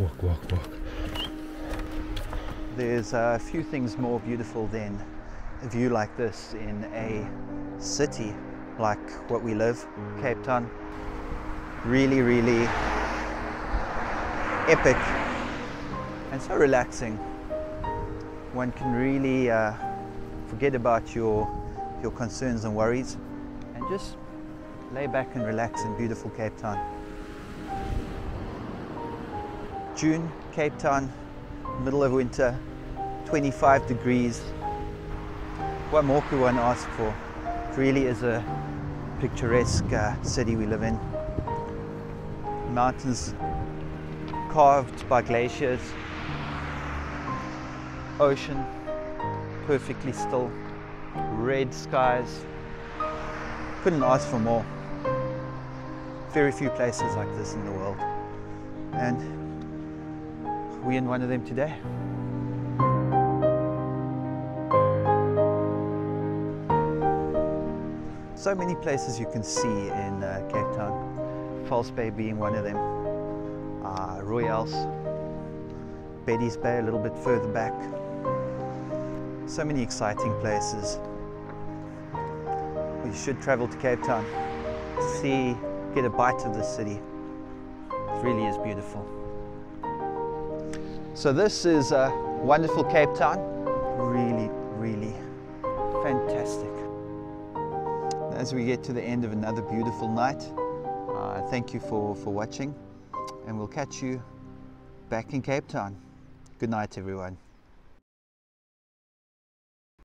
walk. There's a few things more beautiful than a view like this in a city like what we live, Cape Town. Really, really epic and so relaxing. One can really forget about your concerns and worries and just lay back and relax in beautiful Cape Town. June, Cape Town, middle of winter, 25 degrees. What more could one ask for? It really is a picturesque city we live in. Mountains carved by glaciers, ocean perfectly still, red skies. Couldn't ask for more. Very few places like this in the world. And we're in one of them today. So many places you can see in Cape Town. False Bay being one of them. Royals, Betty's Bay a little bit further back. So many exciting places. You should travel to Cape Town to see, get a bite of the city. It really is beautiful. So this is a wonderful Cape Town. Really, really fantastic. As we get to the end of another beautiful night, thank you for watching, and we'll catch you back in Cape Town. Good night, everyone.